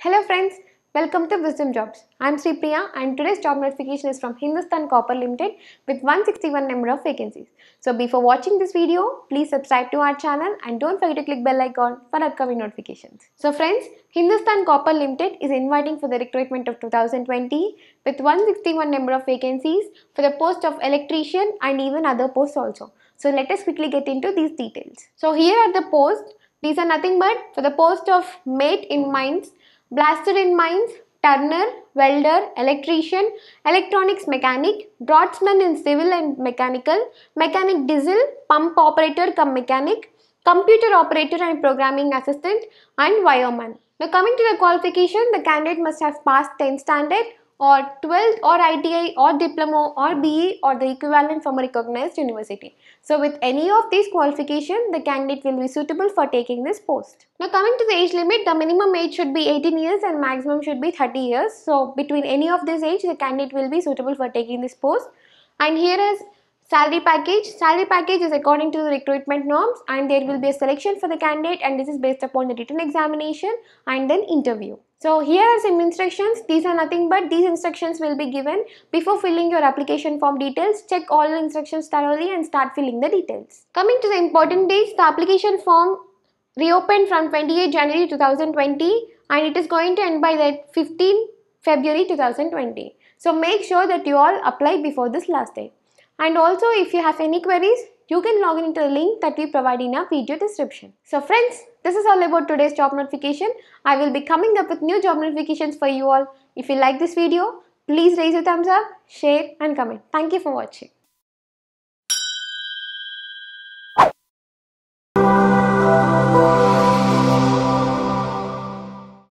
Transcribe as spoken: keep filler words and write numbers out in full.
Hello friends, welcome to Wisdom Jobs. I am Sri Priya and today's job notification is from Hindustan Copper Limited with one hundred sixty-one number of vacancies. So before watching this video, please subscribe to our channel and don't forget to click bell icon for upcoming notifications. So friends, Hindustan Copper Limited is inviting for the recruitment of two thousand twenty with one hundred sixty-one number of vacancies for the post of electrician and even other posts also. So let us quickly get into these details. So here are the posts. These are nothing but for the post of mate in mines, blaster in mines, turner, welder, electrician, electronics mechanic, draughtsman in civil and mechanical, mechanic diesel, pump operator cum mechanic, computer operator and programming assistant, and wireman. Now coming to the qualification, the candidate must have passed tenth standard or twelfth or I T I or diploma or B E or the equivalent from a recognized university. So with any of these qualifications, the candidate will be suitable for taking this post. Now coming to the age limit, the minimum age should be eighteen years and maximum should be thirty years. So between any of this age, the candidate will be suitable for taking this post. And here is salary package. Salary package is according to the recruitment norms and there will be a selection for the candidate and this is based upon the written examination and then interview. So here are some instructions. These are nothing but these instructions will be given before filling your application form details. Check all the instructions thoroughly and start filling the details. Coming to the important dates, the application form reopened from twenty-eighth January two thousand twenty and it is going to end by the fifteenth February two thousand twenty. So make sure that you all apply before this last day. And also, if you have any queries, you can log in into the link that we provide in our video description. So friends, this is all about today's job notification. I will be coming up with new job notifications for you all. If you like this video, please raise your thumbs up, share and comment. Thank you for watching.